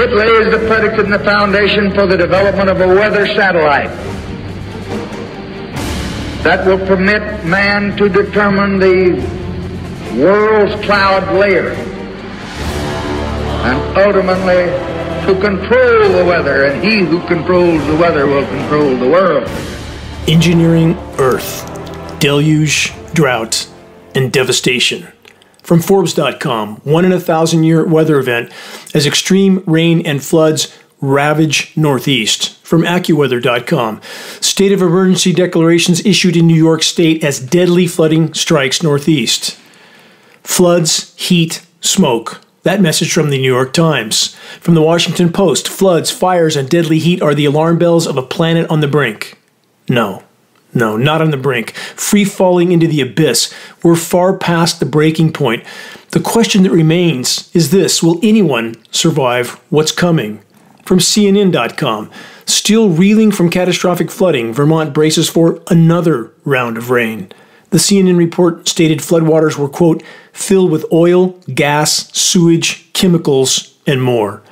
It lays the predicate and the foundation for the development of a weather satellite that will permit man to determine the world's cloud layer and ultimately to control the weather, and he who controls the weather will control the world. Engineering Earth, Deluge, Drought, and Devastation. From Forbes.com, 1-in-a-thousand-year weather event as extreme rain and floods ravage Northeast. From AccuWeather.com, state of emergency declarations issued in New York State as deadly flooding strikes Northeast. Floods, heat, smoke. That message from the New York Times. From the Washington Post, floods, fires, and deadly heat are the alarm bells of a planet on the brink. No. No, not on the brink. Free falling into the abyss. We're far past the breaking point. The question that remains is this: will anyone survive what's coming? From CNN.com, still reeling from catastrophic flooding, Vermont braces for another round of rain. The CNN report stated floodwaters were, quote, filled with oil, gas, sewage, chemicals, and more.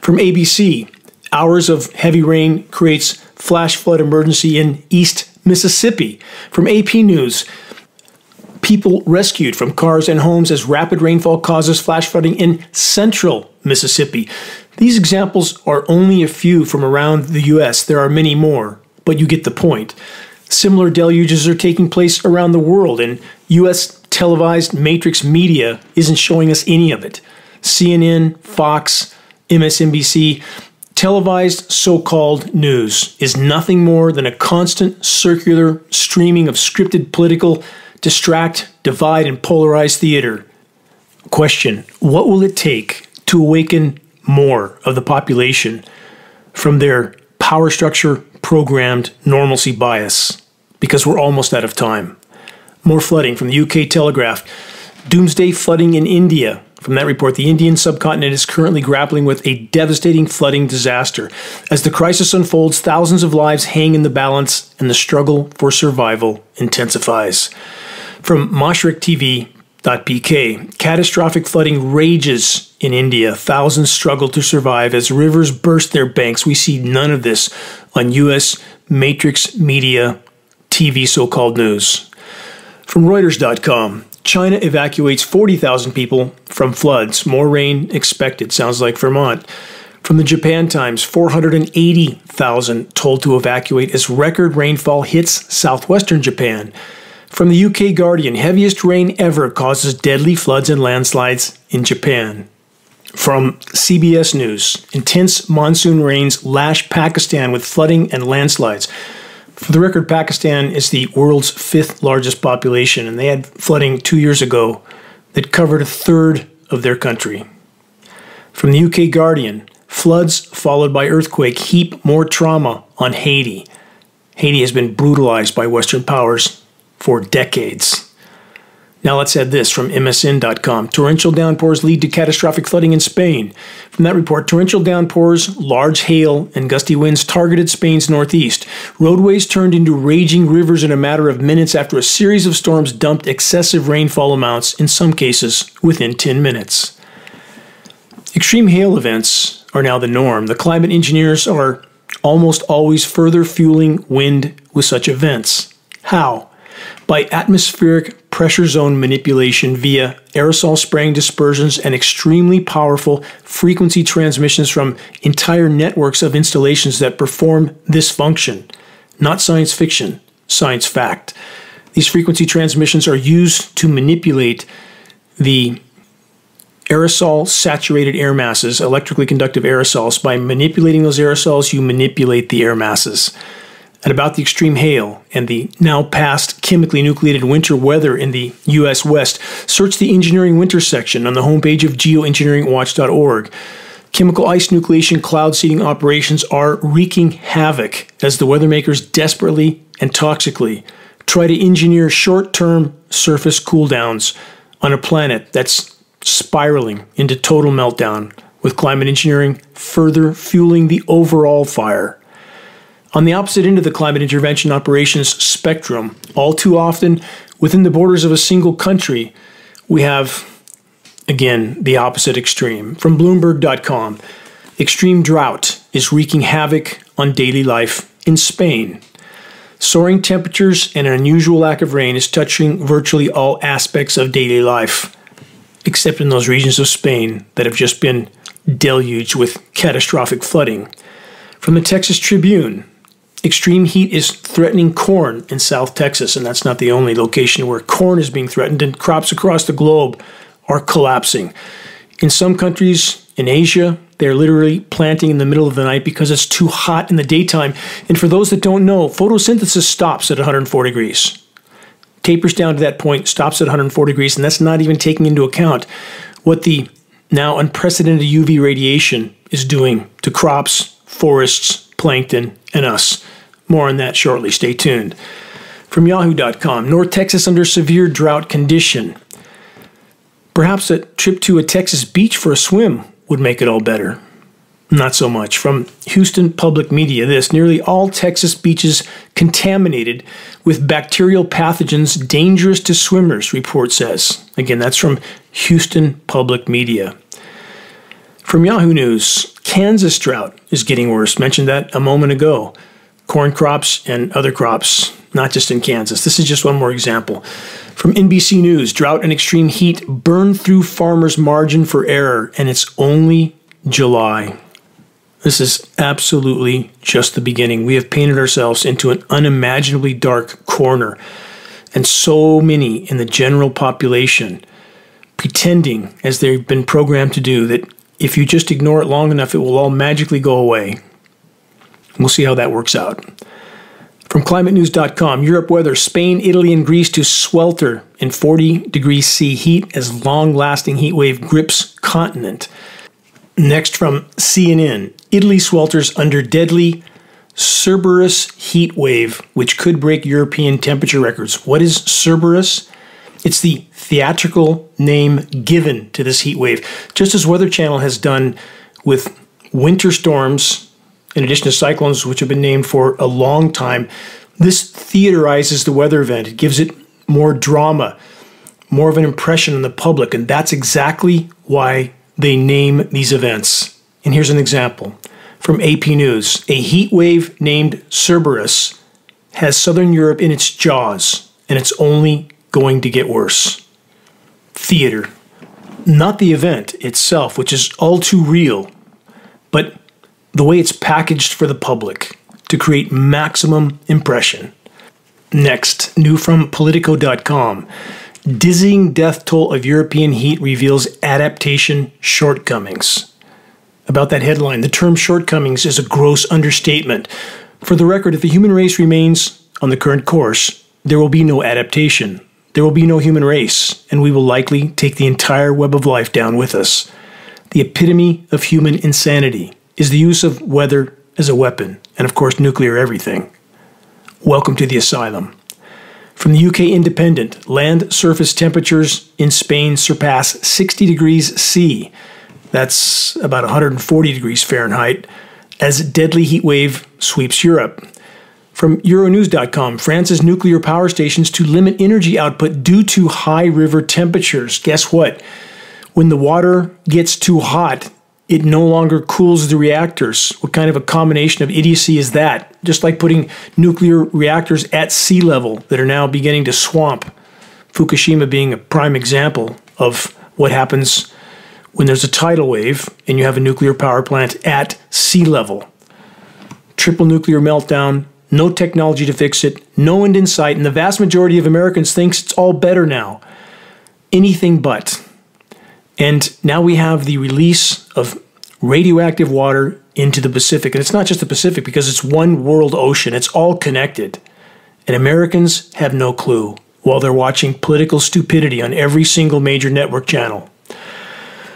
From ABC, hours of heavy rain creates flash flood emergency in East Mississippi. From AP News, people rescued from cars and homes as rapid rainfall causes flash flooding in central Mississippi. These examples are only a few from around the U.S. There are many more, but you get the point. Similar deluges are taking place around the world, and U.S. televised matrix media isn't showing us any of it. CNN, Fox, MSNBC, televised so-called news is nothing more than a constant circular streaming of scripted political, distract, divide, and polarize theater. Question: what will it take to awaken more of the population from their power structure programmed normalcy bias? Because we're almost out of time. More flooding from the UK Telegraph. Doomsday flooding in India. From that report, the Indian subcontinent is currently grappling with a devastating flooding disaster. As the crisis unfolds, thousands of lives hang in the balance and the struggle for survival intensifies. From MashrikTV.pk, catastrophic flooding rages in India. Thousands struggle to survive as rivers burst their banks. We see none of this on U.S. matrix media TV so-called news. From Reuters.com, China evacuates 40,000 people from floods. More rain expected. Sounds like Vermont. From the Japan Times, 480,000 told to evacuate as record rainfall hits southwestern Japan. From the UK Guardian, heaviest rain ever causes deadly floods and landslides in Japan. From CBS News, intense monsoon rains lash Pakistan with flooding and landslides. For the record, Pakistan is the world's 5th largest population, and they had flooding 2 years ago that covered a third of their country. From the UK Guardian, floods followed by earthquake heap more trauma on Haiti. Haiti has been brutalized by Western powers for decades. Now let's add this from msn.com. Torrential downpours lead to catastrophic flooding in Spain. From that report, torrential downpours, large hail, and gusty winds targeted Spain's northeast. Roadways turned into raging rivers in a matter of minutes after a series of storms dumped excessive rainfall amounts, in some cases within 10 minutes. Extreme hail events are now the norm. The climate engineers are almost always further fueling wind with such events. How? By atmospheric pressure zone manipulation via aerosol spraying dispersions and extremely powerful frequency transmissions from entire networks of installations that perform this function. Not science fiction, science fact. These frequency transmissions are used to manipulate the aerosol saturated air masses, electrically conductive aerosols. By manipulating those aerosols, you manipulate the air masses. And about the extreme hail and the now past chemically nucleated winter weather in the U.S. West, search the Engineering Winter section on the homepage of geoengineeringwatch.org. Chemical ice nucleation cloud seeding operations are wreaking havoc as the weathermakers desperately and toxically try to engineer short-term surface cooldowns on a planet that's spiraling into total meltdown, with climate engineering further fueling the overall fire. On the opposite end of the climate intervention operations spectrum, all too often within the borders of a single country, we have, again, the opposite extreme. From Bloomberg.com, Extreme drought is wreaking havoc on daily life in Spain. Soaring temperatures and an unusual lack of rain is touching virtually all aspects of daily life, except in those regions of Spain that have just been deluged with catastrophic flooding. From the Texas Tribune, extreme heat is threatening corn in South Texas, and that's not the only location where corn is being threatened, and crops across the globe are collapsing. In some countries in Asia, they're literally planting in the middle of the night because it's too hot in the daytime. And for those that don't know, photosynthesis stops at 104 degrees. Tapers down to that point, stops at 104 degrees, and that's not even taking into account what the now unprecedented UV radiation is doing to crops, forests, plankton, and us. More on that shortly. Stay tuned. From Yahoo.com, North Texas under severe drought condition. Perhaps a trip to a Texas beach for a swim would make it all better. Not so much. From Houston Public Media, this: nearly all Texas beaches contaminated with bacterial pathogens dangerous to swimmers, report says. Again, that's from Houston Public Media. From Yahoo News, Kansas drought is getting worse. Mentioned that a moment ago. Corn crops and other crops, not just in Kansas. This is just one more example. From NBC News, drought and extreme heat burn through farmers' margin for error, and it's only July. This is absolutely just the beginning. We have painted ourselves into an unimaginably dark corner, and so many in the general population pretending, as they've been programmed to do, that if you just ignore it long enough, it will all magically go away. We'll see how that works out. From climatenews.com, Europe weather: Spain, Italy, and Greece to swelter in 40°C heat as long-lasting heat wave grips continent. Next, from CNN, Italy swelters under deadly Cerberus heat wave, which could break European temperature records. What is Cerberus? It's the theatrical name given to this heat wave, just as Weather Channel has done with winter storms, in addition to cyclones, which have been named for a long time. This theaterizes the weather event. It gives it more drama, more of an impression on the public, and that's exactly why they name these events. And here's an example from AP News. A heat wave named Cerberus has Southern Europe in its jaws, and it's only going to get worse. Theater. Not the event itself, which is all too real, but the way it's packaged for the public to create maximum impression. Next, new from Politico.com. Dizzying death toll of European heat reveals adaptation shortcomings. About that headline, the term shortcomings is a gross understatement. For the record, if the human race remains on the current course, there will be no adaptation. There will be no human race, and we will likely take the entire web of life down with us. The epitome of human insanity is the use of weather as a weapon, and of course nuclear everything. Welcome to the asylum. From the UK Independent, land surface temperatures in Spain surpass 60°C. That's about 140°F, as deadly heat wave sweeps Europe. From Euronews.com, France's nuclear power stations to limit energy output due to high river temperatures. Guess what? When the water gets too hot, it no longer cools the reactors. What kind of a combination of idiocy is that? Just like putting nuclear reactors at sea level that are now beginning to swamp. Fukushima being a prime example of what happens when there's a tidal wave and you have a nuclear power plant at sea level. Triple nuclear meltdown, no technology to fix it, no end in sight, and the vast majority of Americans thinks it's all better now. Anything but. And now we have the release of radioactive water into the Pacific. And it's not just the Pacific, because it's one world ocean. It's all connected. And Americans have no clue, while they're watching political stupidity on every single major network channel.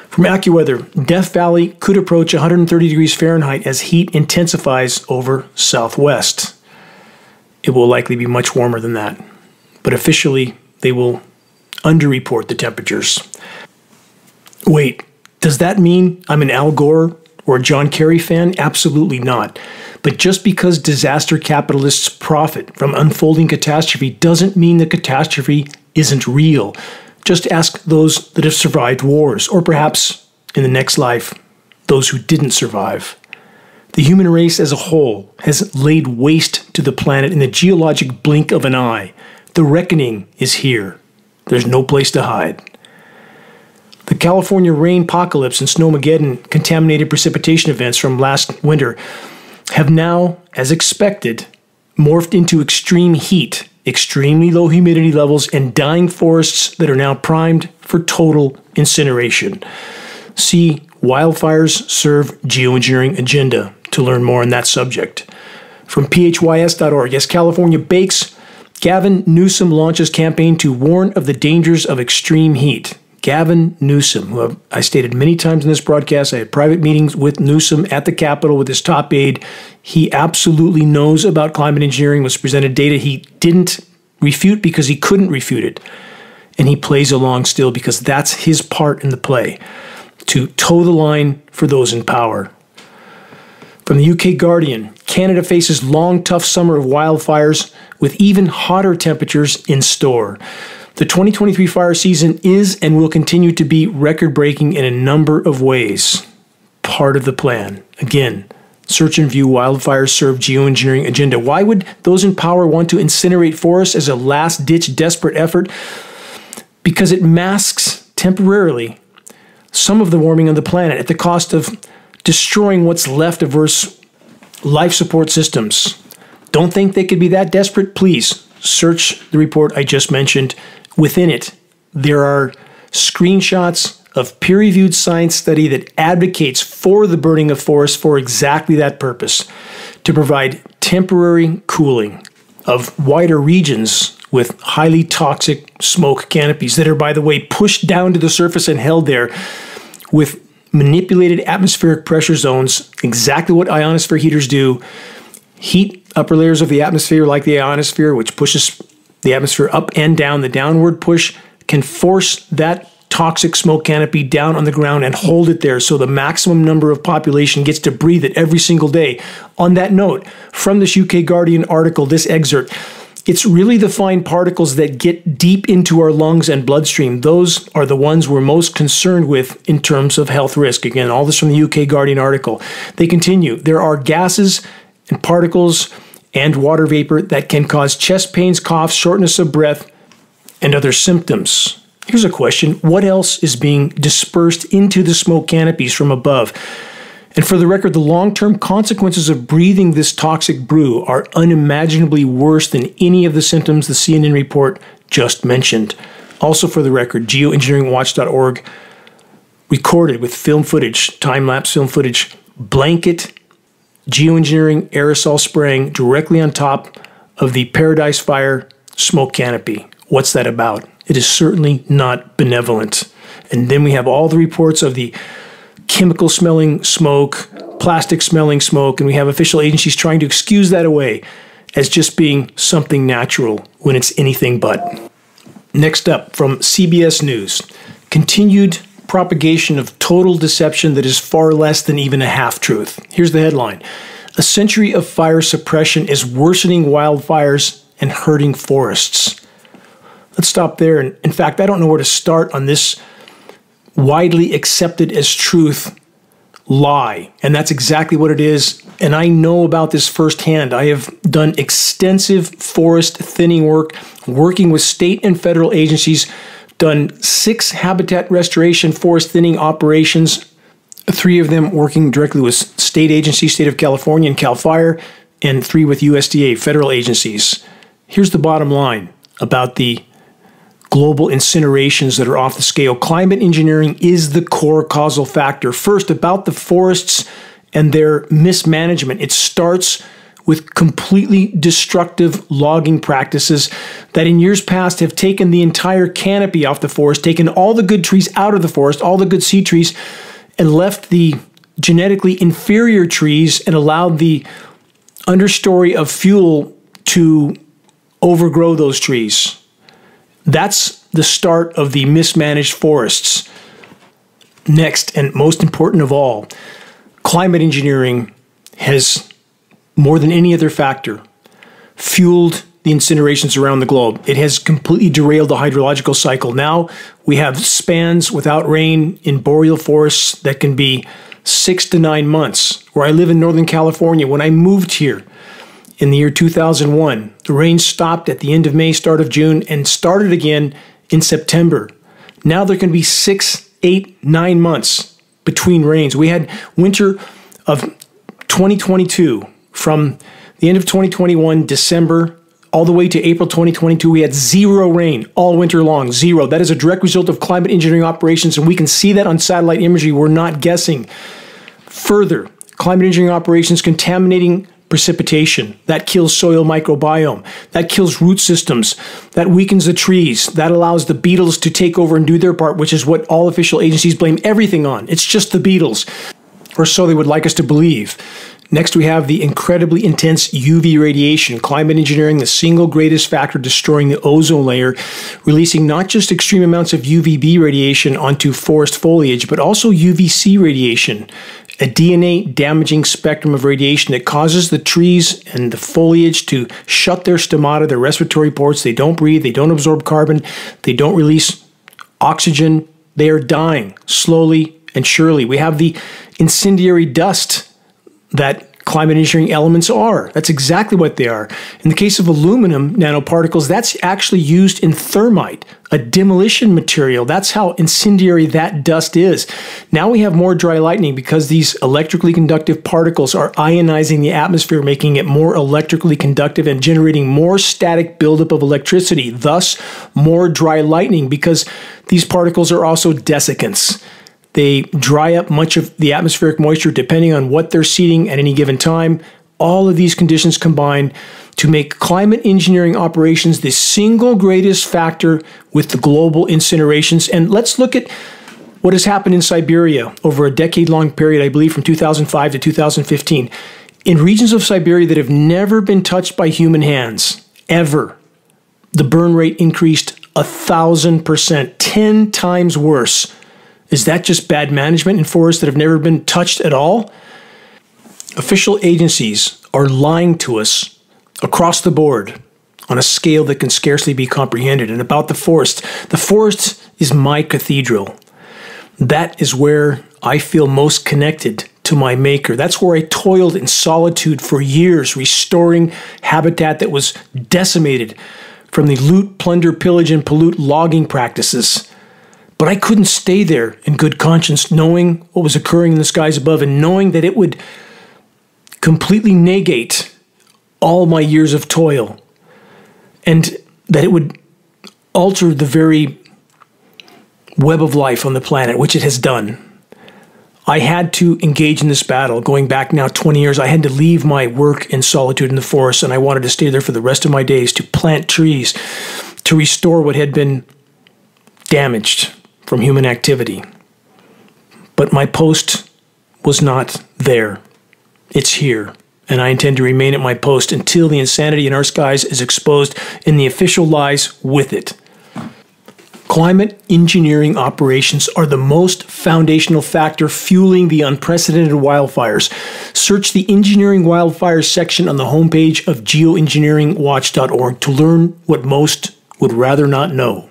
From AccuWeather, Death Valley could approach 130°F as heat intensifies over Southwest. It will likely be much warmer than that, but officially they will underreport the temperatures. Wait, does that mean I'm an Al Gore or a John Kerry fan? Absolutely not. But just because disaster capitalists profit from unfolding catastrophe doesn't mean the catastrophe isn't real. Just ask those that have survived wars, or perhaps in the next life those who didn't survive. The human race as a whole has laid waste to the planet in the geologic blink of an eye. The reckoning is here. There's no place to hide. The California rainpocalypse and snowmageddon contaminated precipitation events from last winter have now, as expected, morphed into extreme heat, extremely low humidity levels, and dying forests that are now primed for total incineration. See Wildfires Serve Geoengineering Agenda to learn more on that subject. From PHYS.org, as California bakes, Gavin Newsom launches campaign to warn of the dangers of extreme heat. Gavin Newsom, who I stated many times in this broadcast, I had private meetings with Newsom at the Capitol with his top aide. He absolutely knows about climate engineering, was presented data he didn't refute because he couldn't refute it. And he plays along still because that's his part in the play, to toe the line for those in power. From the UK Guardian, Canada faces long, tough summer of wildfires with even hotter temperatures in store. The 2023 fire season is and will continue to be record-breaking in a number of ways. Part of the plan. Again, search and view Wildfires Serve Geoengineering Agenda. Why would those in power want to incinerate forests as a last-ditch desperate effort? Because it masks temporarily some of the warming on the planet at the cost of destroying what's left of Earth's life support systems. Don't think they could be that desperate? Please search the report I just mentioned. Within it, there are screenshots of peer-reviewed science study that advocates for the burning of forests for exactly that purpose, to provide temporary cooling of wider regions with highly toxic smoke canopies that are, by the way, pushed down to the surface and held there with manipulated atmospheric pressure zones, exactly what ionosphere heaters do. Heat upper layers of the atmosphere like the ionosphere, which pushes the atmosphere up and down. The downward push can force that toxic smoke canopy down on the ground and hold it there so the maximum number of population gets to breathe it every single day. On that note, from this UK Guardian article, this excerpt, it's really the fine particles that get deep into our lungs and bloodstream. Those are the ones we're most concerned with in terms of health risk. Again, all this from the UK Guardian article. They continue, there are gases and particles and water vapor that can cause chest pains, coughs, shortness of breath, and other symptoms. Here's a question. What else is being dispersed into the smoke canopies from above? And for the record, the long-term consequences of breathing this toxic brew are unimaginably worse than any of the symptoms the CNN report just mentioned. Also for the record, geoengineeringwatch.org recorded with film footage, time-lapse film footage, blanket geoengineering aerosol spraying directly on top of the Paradise Fire smoke canopy. What's that about? It is certainly not benevolent. And then we have all the reports of the chemical smelling smoke, plastic smelling smoke, and we have official agencies trying to excuse that away as just being something natural when it's anything but. Next up, from CBS News, continued propagation of total deception that is far less than even a half-truth. Here's the headline. A century of fire suppression is worsening wildfires and hurting forests. Let's stop there. And in fact, I don't know where to start on this widely accepted as truth lie. And that's exactly what it is. And I know about this firsthand. I have done extensive forest thinning work, working with state and federal agencies, done 6 habitat restoration forest thinning operations, 3 of them working directly with state agencies, State of California and CAL FIRE, and 3 with USDA, federal agencies. Here's the bottom line about the global incinerations that are off the scale. Climate engineering is the core causal factor. First, about the forests and their mismanagement. It starts with completely destructive logging practices that in years past have taken the entire canopy off the forest, taken all the good trees out of the forest, all the good seed trees, and left the genetically inferior trees and allowed the understory of fuel to overgrow those trees. That's the start of the mismanaged forests. Next, and most important of all, climate engineering has, more than any other factor, fueled the incinerations around the globe. It has completely derailed the hydrological cycle. Now we have spans without rain in boreal forests that can be 6 to 9 months. Where I live in Northern California, when I moved here in the year 2001, the rain stopped at the end of May, start of June, and started again in September. Now there can be 6, 8, 9 months between rains. We had winter of 2022 from the end of 2021, December, all the way to April 2022, we had zero rain all winter long, zero. That is a direct result of climate engineering operations, and we can see that on satellite imagery. We're not guessing. Further, climate engineering operations contaminating precipitation. That kills soil microbiome. That kills root systems. That weakens the trees. That allows the beetles to take over and do their part, which is what all official agencies blame everything on. It's just the beetles, or so they would like us to believe. Next, we have the incredibly intense UV radiation. Climate engineering, the single greatest factor destroying the ozone layer, releasing not just extreme amounts of UVB radiation onto forest foliage, but also UVC radiation, a DNA-damaging spectrum of radiation that causes the trees and the foliage to shut their stomata, their respiratory ports. They don't breathe. They don't absorb carbon. They don't release oxygen. They are dying slowly and surely. We have the incendiary dust that climate engineering elements are. That's exactly what they are. In the case of aluminum nanoparticles, that's actually used in thermite, a demolition material. That's how incendiary that dust is. Now we have more dry lightning because these electrically conductive particles are ionizing the atmosphere, making it more electrically conductive and generating more static buildup of electricity, thus more dry lightning, because these particles are also desiccants. They dry up much of the atmospheric moisture depending on what they're seeding at any given time. All of these conditions combine to make climate engineering operations the single greatest factor with the global incinerations. And let's look at what has happened in Siberia over a decade-long period, I believe from 2005 to 2015. In regions of Siberia that have never been touched by human hands, ever, the burn rate increased 1,000%, 10 times worse. Is that just bad management in forests that have never been touched at all? Official agencies are lying to us across the board on a scale that can scarcely be comprehended. And about the forest is my cathedral. That is where I feel most connected to my maker. That's where I toiled in solitude for years, restoring habitat that was decimated from the loot, plunder, pillage, and pollute logging practices. But I couldn't stay there in good conscience, knowing what was occurring in the skies above and knowing that it would completely negate all my years of toil and that it would alter the very web of life on the planet, which it has done. I had to engage in this battle. Going back now 20 years, I had to leave my work in solitude in the forest, and I wanted to stay there for the rest of my days to plant trees, to restore what had been damaged from human activity. But my post was not there. It's here, and I intend to remain at my post until the insanity in our skies is exposed and the official lies with it. Climate engineering operations are the most foundational factor fueling the unprecedented wildfires. Search the Engineering Wildfires section on the homepage of geoengineeringwatch.org to learn what most would rather not know.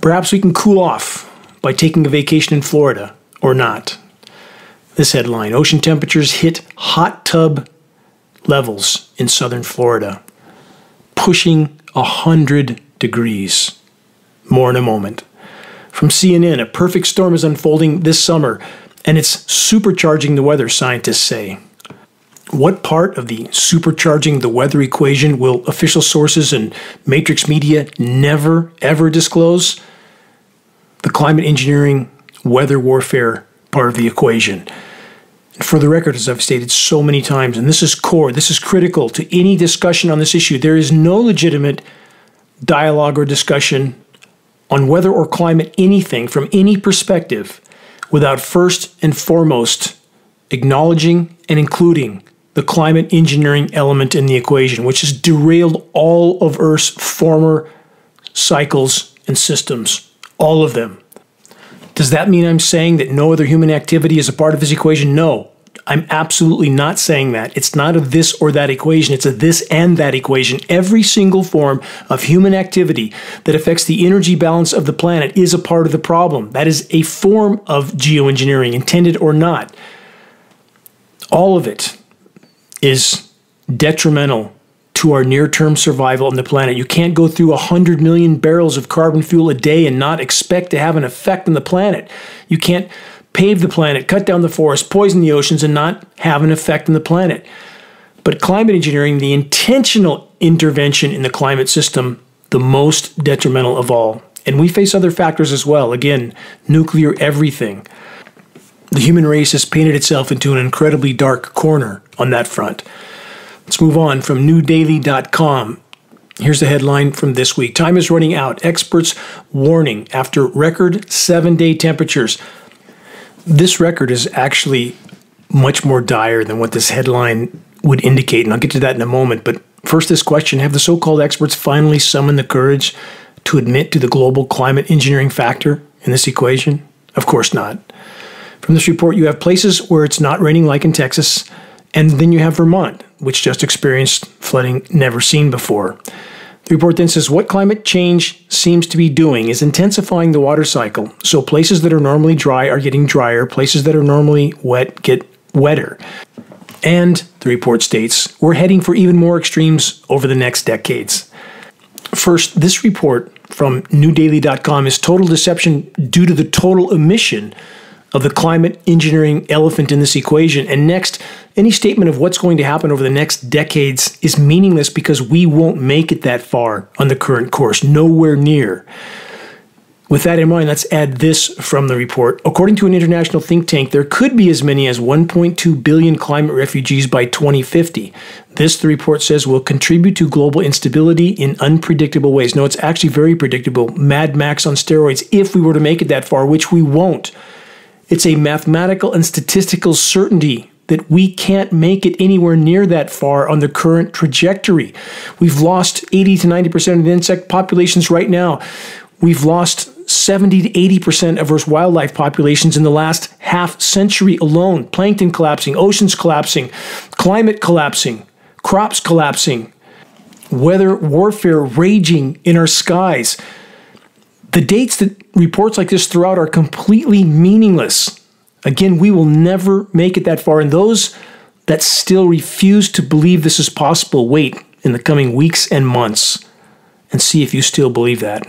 Perhaps we can cool off by taking a vacation in Florida, or not. This headline, ocean temperatures hit hot tub levels in southern Florida, pushing 100 degrees. More in a moment. From CNN, a perfect storm is unfolding this summer, and it's supercharging the weather, scientists say. What part of the supercharging the weather equation will official sources and matrix media never, ever disclose? The climate engineering weather warfare part of the equation. And for the record, as I've stated so many times, and this is core, this is critical to any discussion on this issue, there is no legitimate dialogue or discussion on weather or climate anything from any perspective without first and foremost acknowledging and including the climate engineering element in the equation, which has derailed all of Earth's former cycles and systems. All of them. Does that mean I'm saying that no other human activity is a part of this equation? No. I'm absolutely not saying that. It's not a this or that equation. It's a this and that equation. Every single form of human activity that affects the energy balance of the planet is a part of the problem. That is a form of geoengineering, intended or not. All of it is detrimental to our near-term survival on the planet. You can't go through 100 million barrels of carbon fuel a day and not expect to have an effect on the planet. You can't pave the planet, cut down the forest, poison the oceans, and not have an effect on the planet. But climate engineering, the intentional intervention in the climate system, the most detrimental of all. And we face other factors as well. Again, nuclear everything. The human race has painted itself into an incredibly dark corner on that front. Let's move on from newdaily.com. Here's the headline from this week. Time is running out. Experts warning after record 7-day temperatures. This record is actually much more dire than what this headline would indicate, and I'll get to that in a moment. But first, this question: have the so-called experts finally summoned the courage to admit to the global climate engineering factor in this equation? Of course not. From this report, you have places where it's not raining, like in Texas, and then you have Vermont, which just experienced flooding never seen before. The report then says what climate change seems to be doing is intensifying the water cycle. So places that are normally dry are getting drier, places that are normally wet get wetter. And, the report states, we're heading for even more extremes over the next decades. First, this report from newdaily.com is total deception due to the total omission of the climate engineering elephant in this equation. And next, any statement of what's going to happen over the next decades is meaningless because we won't make it that far on the current course, nowhere near. With that in mind, let's add this from the report. According to an international think tank, there could be as many as 1.2 billion climate refugees by 2050. This, the report says, will contribute to global instability in unpredictable ways. No, it's actually very predictable. Mad Max on steroids, if we were to make it that far, which we won't. It's a mathematical and statistical certainty that we can't make it anywhere near that far on the current trajectory. We've lost 80 to 90% of the insect populations right now. We've lost 70 to 80% of Earth's wildlife populations in the last half century alone. Plankton collapsing, oceans collapsing, climate collapsing, crops collapsing, weather warfare raging in our skies. The dates that reports like this throughout are completely meaningless. Again, we will never make it that far. And those that still refuse to believe this is possible, wait in the coming weeks and months and see if you still believe that.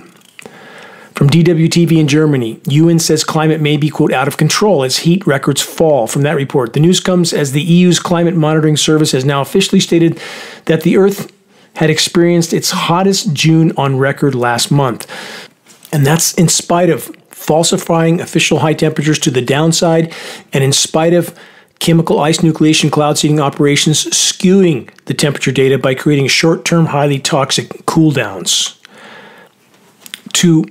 From DWTV in Germany, UN says climate may be, quote, out of control as heat records fall. From that report, the news comes as the EU's climate monitoring service has now officially stated that the Earth had experienced its hottest June on record last month. And that's in spite of falsifying official high temperatures to the downside, and in spite of chemical ice nucleation cloud seeding operations skewing the temperature data by creating short-term highly toxic cooldowns. To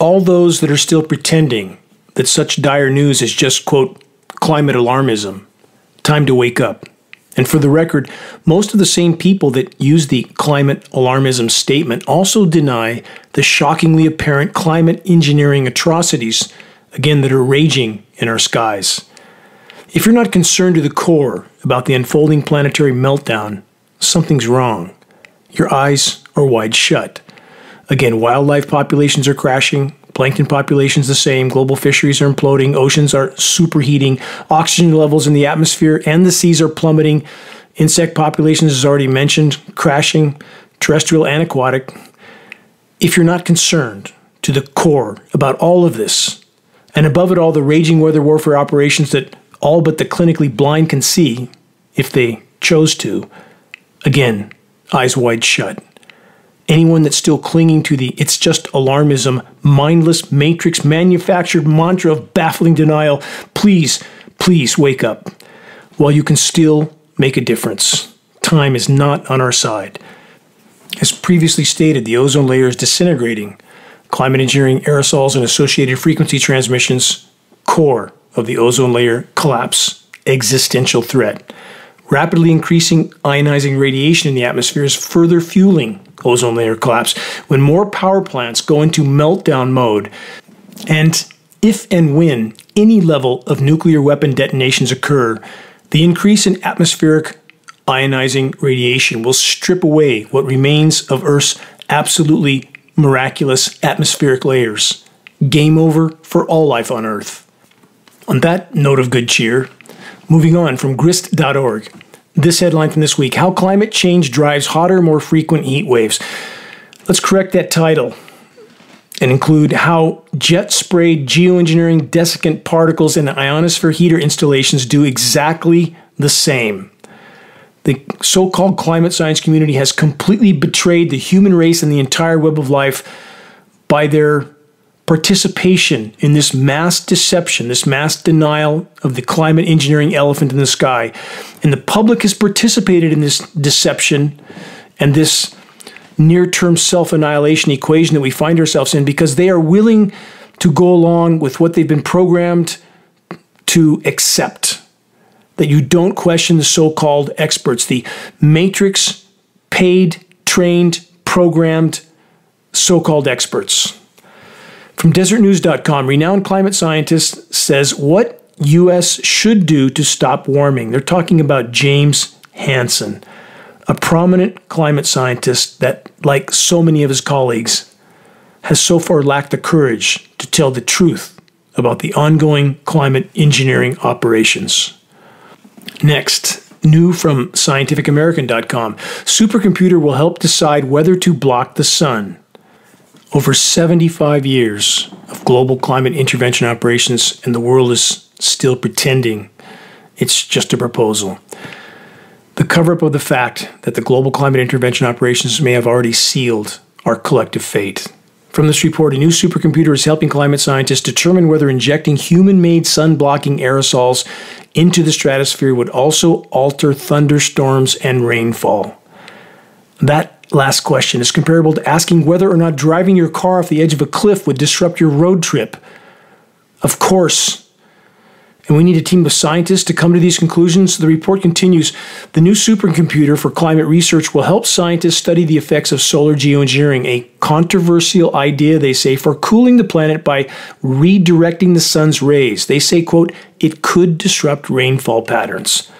all those that are still pretending that such dire news is just, quote, climate alarmism, time to wake up. And for the record, most of the same people that use the climate alarmism statement also deny the shockingly apparent climate engineering atrocities, again, that are raging in our skies. If you're not concerned to the core about the unfolding planetary meltdown, something's wrong. Your eyes are wide shut. Again, wildlife populations are crashing, plankton populations the same, global fisheries are imploding, oceans are superheating, oxygen levels in the atmosphere and the seas are plummeting, insect populations, as already mentioned, crashing, terrestrial and aquatic. If you're not concerned to the core about all of this, and above it all the raging weather warfare operations that all but the clinically blind can see, if they chose to, again, eyes wide shut. Anyone that's still clinging to the it's just alarmism, mindless, matrix, manufactured mantra of baffling denial, please, please wake up. While you can still make a difference, time is not on our side. As previously stated, the ozone layer is disintegrating. Climate engineering aerosols and associated frequency transmissions, core of the ozone layer collapse, existential threat. Rapidly increasing ionizing radiation in the atmosphere is further fueling ozone layer collapse when more power plants go into meltdown mode. And if and when any level of nuclear weapon detonations occur, The increase in atmospheric ionizing radiation will strip away what remains of Earth's absolutely miraculous atmospheric layers. Game over for all life on Earth. On that note of good cheer, moving on from grist.org. This headline from this week, How Climate Change Drives Hotter, More Frequent Heat Waves. Let's correct that title and include how jet-sprayed geoengineering desiccant particles in the ionosphere heater installations do exactly the same. The so-called climate science community has completely betrayed the human race and the entire web of life by their participation in this mass deception, this mass denial of the climate engineering elephant in the sky. And the public has participated in this deception and this near-term self-annihilation equation that we find ourselves in because they are willing to go along with what they've been programmed to accept. That you don't question the so-called experts, the matrix, paid, trained, programmed, so-called experts. From DesertNews.com, renowned climate scientist says what U.S. should do to stop warming. They're talking about James Hansen, a prominent climate scientist that, like so many of his colleagues, has so far lacked the courage to tell the truth about the ongoing climate engineering operations. Next, new from scientificamerican.com, supercomputer will help decide whether to block the sun. Over 75 years of global climate intervention operations, and the world is still pretending it's just a proposal. The cover-up of the fact that the global climate intervention operations may have already sealed our collective fate. From this report, a new supercomputer is helping climate scientists determine whether injecting human-made sun-blocking aerosols into the stratosphere would also alter thunderstorms and rainfall. That last question is comparable to asking whether or not driving your car off the edge of a cliff would disrupt your road trip. Of course. And we need a team of scientists to come to these conclusions. The report continues, the new supercomputer for climate research will help scientists study the effects of solar geoengineering, a controversial idea, they say, for cooling the planet by redirecting the sun's rays. They say, quote, it could disrupt rainfall patterns.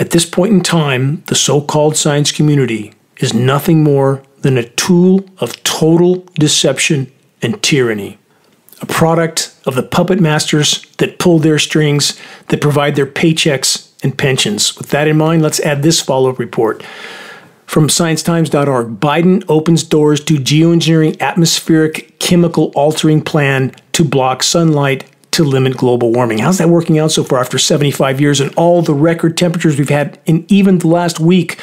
At this point in time, the so-called science community is nothing more than a tool of total deception and tyranny. A product of the puppet masters that pull their strings, that provide their paychecks and pensions. With that in mind, let's add this follow-up report. From sciencetimes.org, Biden opens doors to geoengineering atmospheric chemical altering plan to block sunlight to limit global warming. How's that working out so far after 75 years and all the record temperatures we've had in even the last week?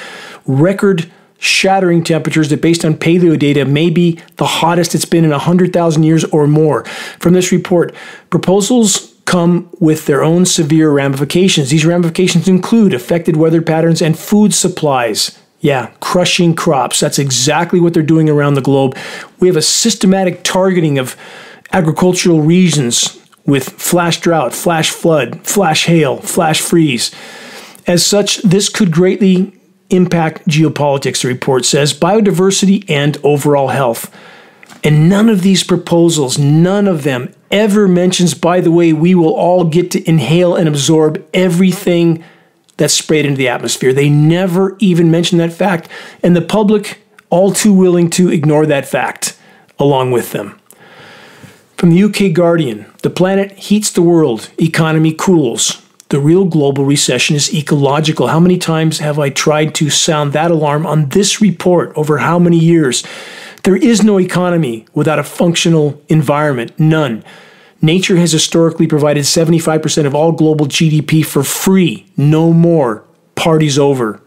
Record shattering temperatures that, based on paleo data, may be the hottest it's been in 100,000 years or more. From this report, proposals come with their own severe ramifications. These ramifications include affected weather patterns and food supplies. Yeah, crushing crops. That's exactly what they're doing around the globe. We have a systematic targeting of agricultural regions with flash drought, flash flood, flash hail, flash freeze. As such, this could greatly impact geopolitics, the report says, biodiversity and overall health. And none of these proposals, none of them ever mentions, by the way, we will all get to inhale and absorb everything that's sprayed into the atmosphere. They never even mention that fact. And the public, all too willing to ignore that fact along with them. From the UK Guardian, the planet heats the world, economy cools. The real global recession is ecological. How many times have I tried to sound that alarm on this report over how many years? There is no economy without a functional environment, none. Nature has historically provided 75% of all global GDP for free. No more. Party's over.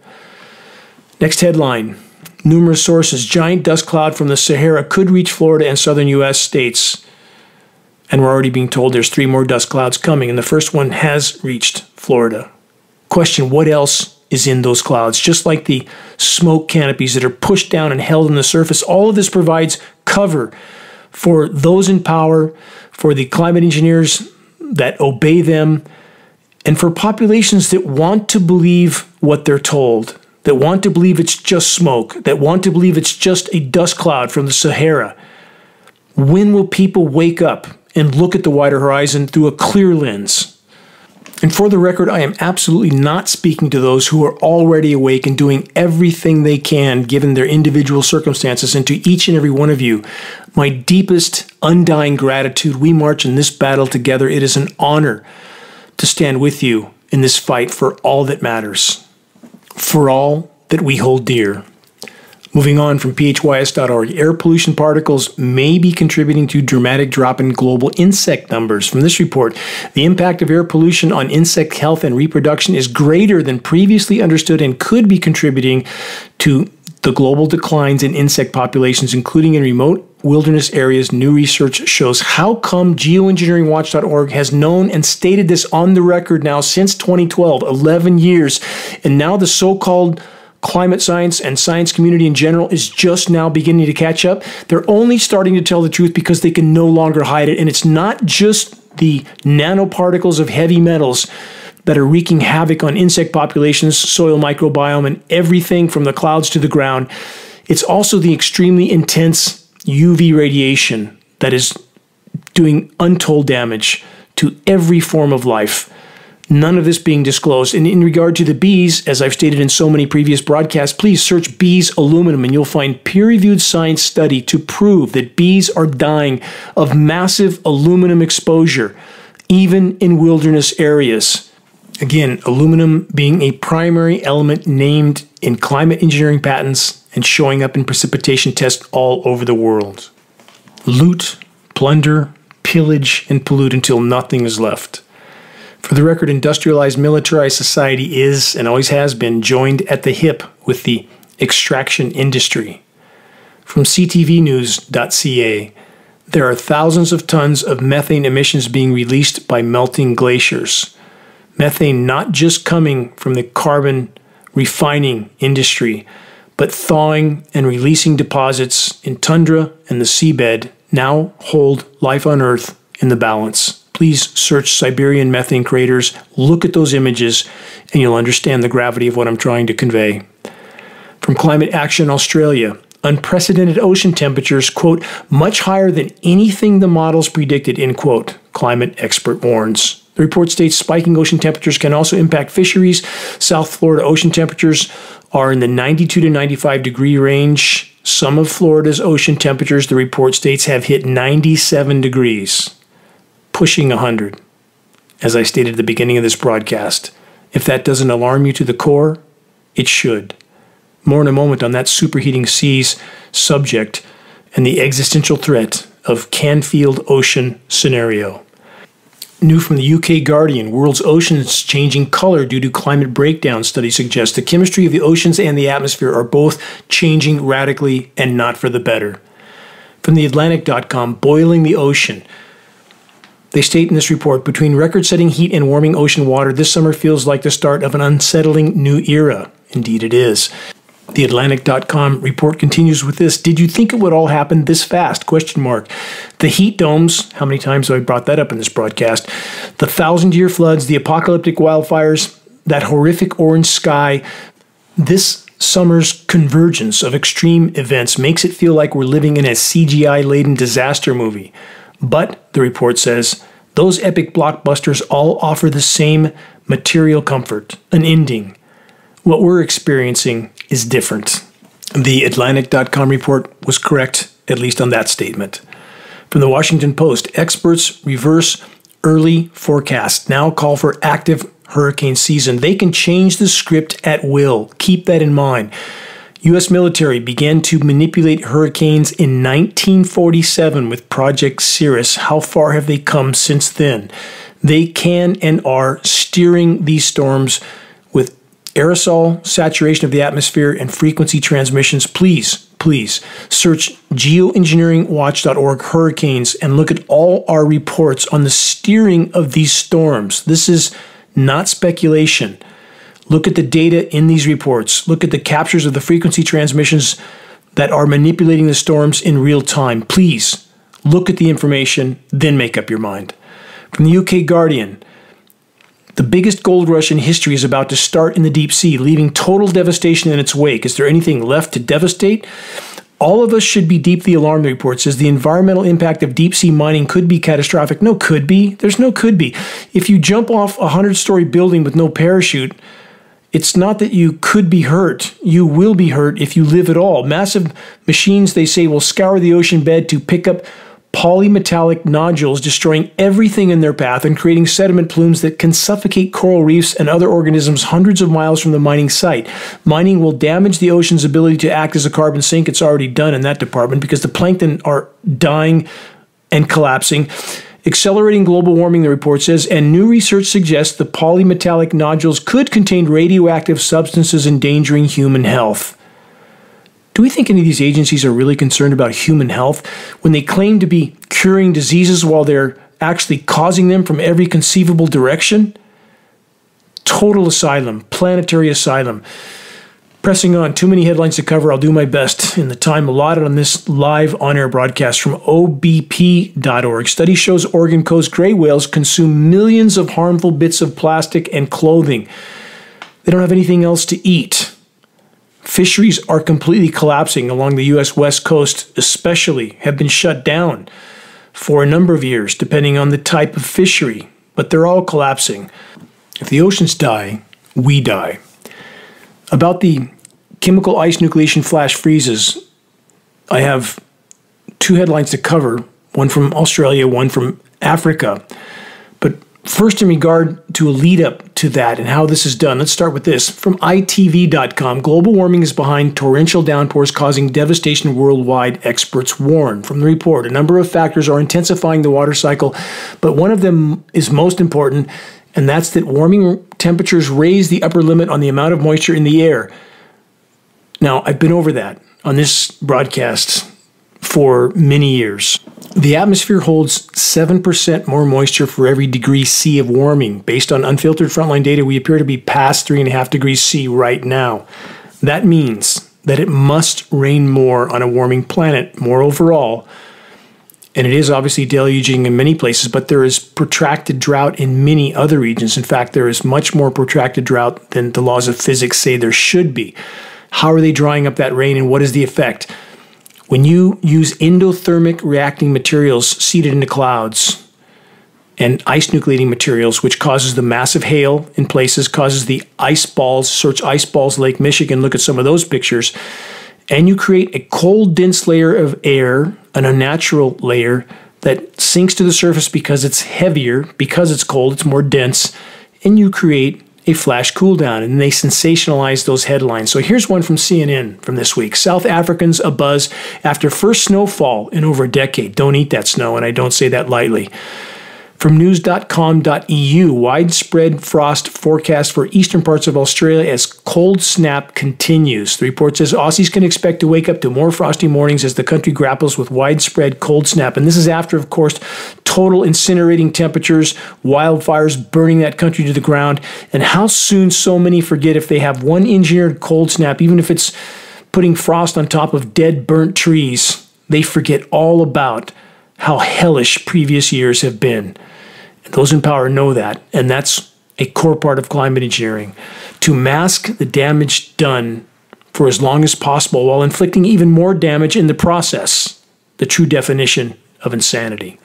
Next headline. Numerous sources. Giant dust cloud from the Sahara could reach Florida and southern U.S. states. And we're already being told there's 3 more dust clouds coming, and the first one has reached Florida. Question, what else is in those clouds? Just like the smoke canopies that are pushed down and held on the surface, all of this provides cover for those in power, for the climate engineers that obey them, and for populations that want to believe what they're told, that want to believe it's just smoke, that want to believe it's just a dust cloud from the Sahara. When will people wake up and look at the wider horizon through a clear lens? And for the record, I am absolutely not speaking to those who are already awake and doing everything they can, given their individual circumstances, and to each and every one of you, my deepest, undying gratitude. We march in this battle together. It is an honor to stand with you in this fight for all that matters, for all that we hold dear. Moving on from PHYS.org, air pollution particles may be contributing to dramatic drop in global insect numbers. From this report, the impact of air pollution on insect health and reproduction is greater than previously understood and could be contributing to the global declines in insect populations, including in remote wilderness areas. New research shows. How come geoengineeringwatch.org has known and stated this on the record now since 2012, 11 years, and now the so-called climate science and science community in general is just now beginning to catch up? They're only starting to tell the truth because they can no longer hide it. And it's not just the nanoparticles of heavy metals that are wreaking havoc on insect populations, soil microbiome, and everything from the clouds to the ground. It's also the extremely intense UV radiation that is doing untold damage to every form of life. None of this being disclosed. And in regard to the bees, as I've stated in so many previous broadcasts, please search bees aluminum and you'll find peer-reviewed science study to prove that bees are dying of massive aluminum exposure, even in wilderness areas. Again, aluminum being a primary element named in climate engineering patents and showing up in precipitation tests all over the world. Loot, plunder, pillage, and pollute until nothing is left. For the record, industrialized, militarized society is, and always has been, joined at the hip with the extraction industry. From ctvnews.ca, there are thousands of tons of methane emissions being released by melting glaciers. Methane not just coming from the carbon refining industry, but thawing and releasing deposits in tundra and the seabed now hold life on Earth in the balance. Please search Siberian methane craters, look at those images, and you'll understand the gravity of what I'm trying to convey. From Climate Action Australia, unprecedented ocean temperatures, quote, much higher than anything the models predicted, end quote, climate expert warns. The report states spiking ocean temperatures can also impact fisheries. South Florida ocean temperatures are in the 92 to 95 degree range. Some of Florida's ocean temperatures, the report states, have hit 97 degrees. Pushing 100, as I stated at the beginning of this broadcast. If that doesn't alarm you to the core, it should. More in a moment on that superheating seas subject and the existential threat of Canfield Ocean scenario. New from the UK Guardian, world's oceans changing color due to climate breakdown, study suggests the chemistry of the oceans and the atmosphere are both changing radically and not for the better. From the Atlantic.com, boiling the ocean. They state in this report, between record-setting heat and warming ocean water, this summer feels like the start of an unsettling new era. Indeed it is. The Atlantic.com report continues with this. Did you think it would all happen this fast? Question mark. The heat domes, how many times have I brought that up in this broadcast? The thousand-year floods, the apocalyptic wildfires, that horrific orange sky. This summer's convergence of extreme events makes it feel like we're living in a CGI-laden disaster movie. But, the report says, those epic blockbusters all offer the same material comfort, an ending. What we're experiencing is different. The Atlantic.com report was correct, at least on that statement. From the Washington Post, experts reverse early forecasts, now call for active hurricane season. They can change the script at will. Keep that in mind. U.S. military began to manipulate hurricanes in 1947 with Project Cirrus. How far have they come since then? They can and are steering these storms with aerosol, saturation of the atmosphere, and frequency transmissions. Please, please search geoengineeringwatch.org hurricanes and look at all our reports on the steering of these storms. This is not speculation. Look at the data in these reports. Look at the captures of the frequency transmissions that are manipulating the storms in real time. Please look at the information, then make up your mind. From the UK Guardian, the biggest gold rush in history is about to start in the deep sea, leaving total devastation in its wake. Is there anything left to devastate? All of us should be deeply alarmed, the report says. The environmental impact of deep-sea mining could be catastrophic. No could be. There's no could be. If you jump off a 100-story building with no parachute, it's not that you could be hurt. You will be hurt if you live at all. Massive machines, they say, will scour the ocean bed to pick up polymetallic nodules, destroying everything in their path and creating sediment plumes that can suffocate coral reefs and other organisms hundreds of miles from the mining site. Mining will damage the ocean's ability to act as a carbon sink. It's already done in that department because the plankton are dying and collapsing. Accelerating global warming, the report says, and new research suggests the polymetallic nodules could contain radioactive substances endangering human health. Do we think any of these agencies are really concerned about human health when they claim to be curing diseases while they're actually causing them from every conceivable direction? Total asylum, planetary asylum. Pressing on, too many headlines to cover. I'll do my best in the time allotted on this live on-air broadcast from OBP.org. Study shows Oregon Coast gray whales consume millions of harmful bits of plastic and clothing. They don't have anything else to eat. Fisheries are completely collapsing along the U.S. West Coast, especially, have been shut down for a number of years, depending on the type of fishery. But they're all collapsing. If the oceans die, we die. About the chemical ice nucleation flash freezes, I have two headlines to cover, one from Australia, one from Africa. But first, in regard to a lead-up to that and how this is done, let's start with this. From ITV.com, global warming is behind torrential downpours causing devastation worldwide, experts warn. From the report, a number of factors are intensifying the water cycle, but one of them is most important, and that's that warming temperatures raise the upper limit on the amount of moisture in the air. Now, I've been over that on this broadcast for many years. The atmosphere holds 7% more moisture for every degree C of warming. Based on unfiltered frontline data, we appear to be past 3.5 degrees C right now. That means that it must rain more on a warming planet, more overall. And it is obviously deluging in many places, but there is protracted drought in many other regions. In fact, there is much more protracted drought than the laws of physics say there should be. How are they drying up that rain, and what is the effect? When you use endothermic reacting materials seeded into clouds and ice nucleating materials, which causes the massive hail in places, causes the ice balls, search ice balls, Lake Michigan, look at some of those pictures, and you create a cold, dense layer of air, an unnatural layer that sinks to the surface because it's heavier, because it's cold, it's more dense, and you create a flash cool down, and they sensationalize those headlines. So here's one from CNN from this week. South Africans abuzz after first snowfall in over a decade. Don't eat that snow, and I don't say that lightly. From news.com.eu, widespread frost forecast for eastern parts of Australia as cold snap continues. The report says Aussies can expect to wake up to more frosty mornings as the country grapples with widespread cold snap. And this is after, of course, total incinerating temperatures, wildfires burning that country to the ground, and how soon so many forget if they have one engineered cold snap, even if it's putting frost on top of dead, burnt trees, they forget all about how hellish previous years have been. And those in power know that, and that's a core part of climate engineering, to mask the damage done for as long as possible while inflicting even more damage in the process, the true definition of insanity.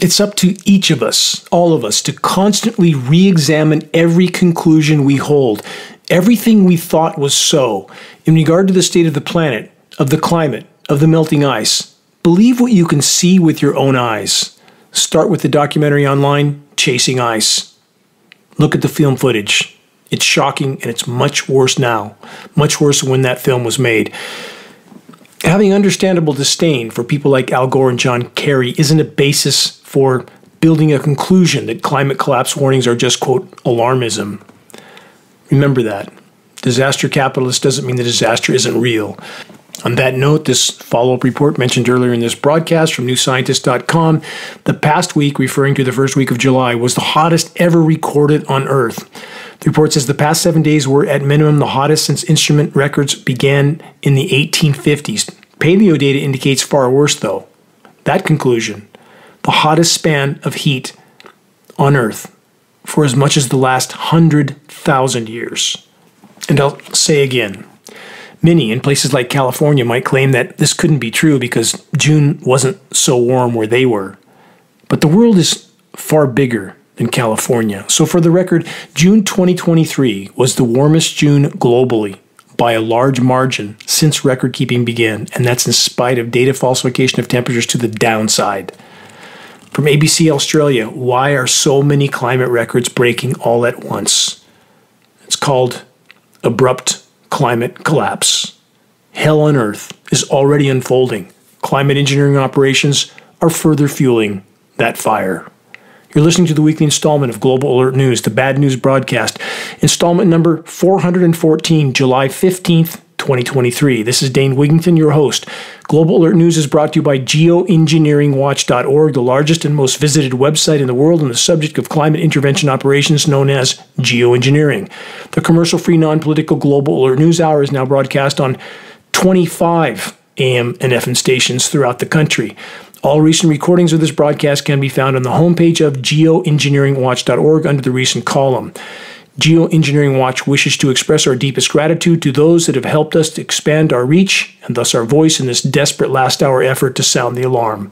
It's up to each of us, all of us, to constantly re-examine every conclusion we hold, everything we thought was so, in regard to the state of the planet, of the climate, of the melting ice. Believe what you can see with your own eyes. Start with the documentary online, Chasing Ice. Look at the film footage. It's shocking, and it's much worse now, much worse than when that film was made. Having understandable disdain for people like Al Gore and John Kerry isn't a basis for building a conclusion that climate collapse warnings are just, quote, alarmism. Remember that. Disaster capitalist doesn't mean the disaster isn't real. On that note, this follow-up report mentioned earlier in this broadcast from newscientist.com, the past week, referring to the first week of July, was the hottest ever recorded on Earth. The report says the past 7 days were at minimum the hottest since instrument records began in the 1850s. Paleo data indicates far worse, though. That conclusion, the hottest span of heat on Earth for as much as the last 100,000 years. And I'll say again, Many in places like California might claim that this couldn't be true because June wasn't so warm where they were. But the world is far bigger than California. So for the record, June 2023 was the warmest June globally by a large margin since record-keeping began, and that's in spite of data falsification of temperatures to the downside. From ABC Australia, why are so many climate records breaking all at once? It's called abrupt climate collapse. Hell on earth is already unfolding. Climate engineering operations are further fueling that fire. You're listening to the weekly installment of Global Alert News, the Bad News Broadcast, installment number 414, July 15th, 2023. This is Dane Wigington, your host. Global Alert News is brought to you by geoengineeringwatch.org, the largest and most visited website in the world on the subject of climate intervention operations known as geoengineering. The commercial-free, non-political Global Alert News Hour is now broadcast on 25 AM and FM stations throughout the country. All recent recordings of this broadcast can be found on the homepage of geoengineeringwatch.org under the recent column. Geoengineering Watch wishes to express our deepest gratitude to those that have helped us to expand our reach and thus our voice in this desperate last-hour effort to sound the alarm.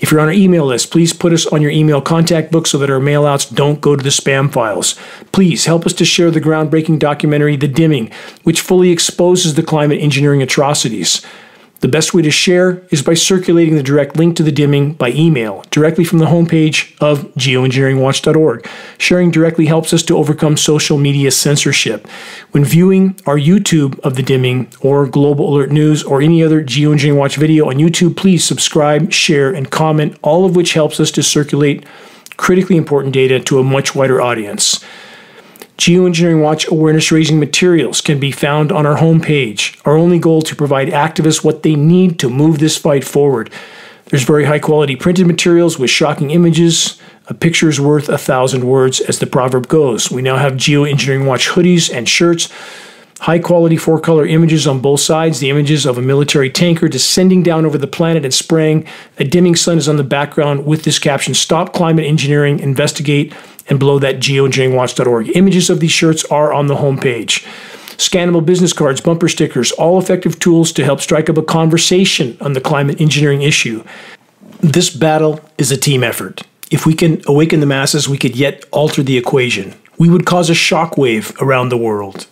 If you're on our email list, please put us on your email contact book so that our mailouts don't go to the spam files. Please help us to share the groundbreaking documentary, The Dimming, which fully exposes the climate engineering atrocities. The best way to share is by circulating the direct link to The Dimming by email, directly from the homepage of geoengineeringwatch.org. Sharing directly helps us to overcome social media censorship. When viewing our YouTube of The Dimming or Global Alert News or any other Geoengineering Watch video on YouTube, please subscribe, share, and comment, all of which helps us to circulate critically important data to a much wider audience. Geoengineering Watch awareness-raising materials can be found on our homepage. Our only goal to provide activists what they need to move this fight forward. There's very high-quality printed materials with shocking images. A picture's worth 1,000 words, as the proverb goes. We now have Geoengineering Watch hoodies and shirts. High-quality four-color images on both sides, the images of a military tanker descending down over the planet and spraying. A dimming sun is on the background with this caption, "Stop Climate Engineering, Investigate," and below that, geoengineeringwatch.org. Images of these shirts are on the homepage. Scannable business cards, bumper stickers, all effective tools to help strike up a conversation on the climate engineering issue. This battle is a team effort. If we can awaken the masses, we could yet alter the equation. We would cause a shockwave around the world.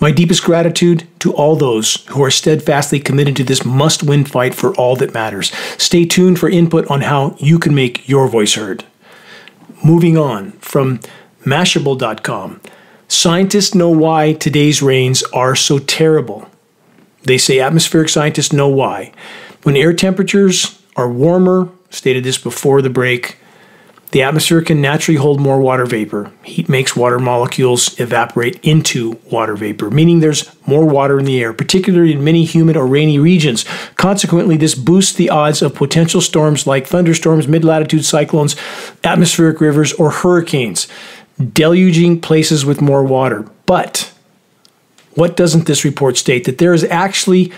My deepest gratitude to all those who are steadfastly committed to this must-win fight for all that matters. Stay tuned for input on how you can make your voice heard. Moving on from Mashable.com, scientists know why today's rains are so terrible. They say atmospheric scientists know why. When air temperatures are warmer, stated this before the break, the atmosphere can naturally hold more water vapor. Heat makes water molecules evaporate into water vapor, meaning there's more water in the air, particularly in many humid or rainy regions. Consequently, this boosts the odds of potential storms like thunderstorms, mid-latitude cyclones, atmospheric rivers, or hurricanes, deluging places with more water. But what doesn't this report state? That there is actually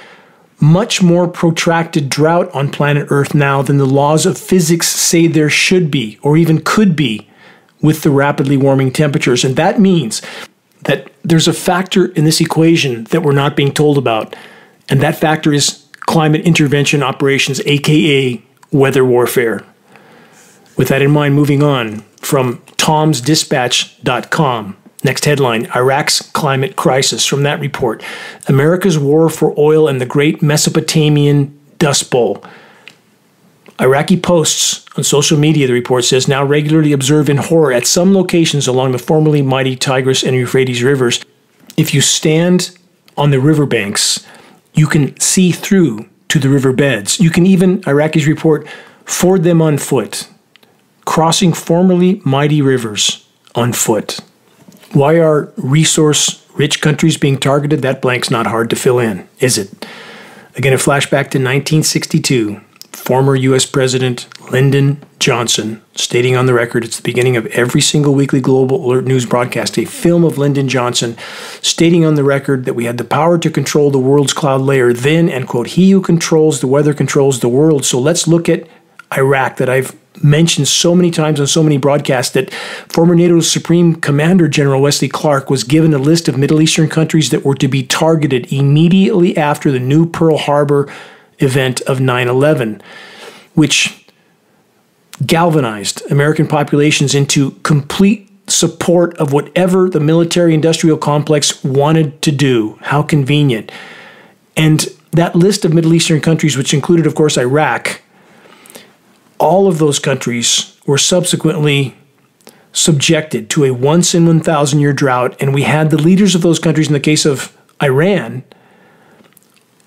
much more protracted drought on planet Earth now than the laws of physics say there should be, or even could be, with the rapidly warming temperatures. And that means that there's a factor in this equation that we're not being told about, and that factor is climate intervention operations, aka weather warfare. With that in mind, moving on from tomsdispatch.com. Next headline, Iraq's climate crisis. From that report, America's war for oil and the Great Mesopotamian Dust Bowl. Iraqi posts on social media, the report says, now regularly observe in horror at some locations along the formerly mighty Tigris and Euphrates rivers. If you stand on the riverbanks, you can see through to the riverbeds. You can even, Iraqis report, ford them on foot, crossing formerly mighty rivers on foot. Why are resource-rich countries being targeted? That blank's not hard to fill in, is it? Again, a flashback to 1962. Former U.S. President Lyndon Johnson, stating on the record, it's the beginning of every single weekly Global Alert News broadcast, a film of Lyndon Johnson, stating on the record that we had the power to control the world's cloud layer then, and quote, he who controls the weather controls the world. So let's look at Iraq, that I've mentioned so many times on so many broadcasts that former NATO's Supreme Commander General Wesley Clark was given a list of Middle Eastern countries that were to be targeted immediately after the new Pearl Harbor event of 9/11, which galvanized American populations into complete support of whatever the military-industrial complex wanted to do. How convenient. And that list of Middle Eastern countries, which included, of course, Iraq, all of those countries were subsequently subjected to a once-in-1,000-year drought, and we had the leaders of those countries, in the case of Iran,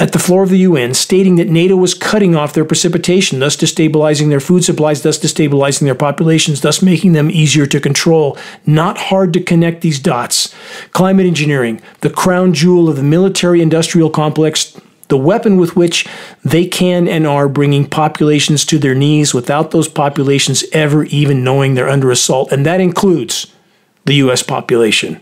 at the floor of the UN, stating that NATO was cutting off their precipitation, thus destabilizing their food supplies, thus destabilizing their populations, thus making them easier to control. Not hard to connect these dots. Climate engineering, the crown jewel of the military-industrial complex, the weapon with which they can and are bringing populations to their knees without those populations ever even knowing they're under assault, and that includes the U.S. population.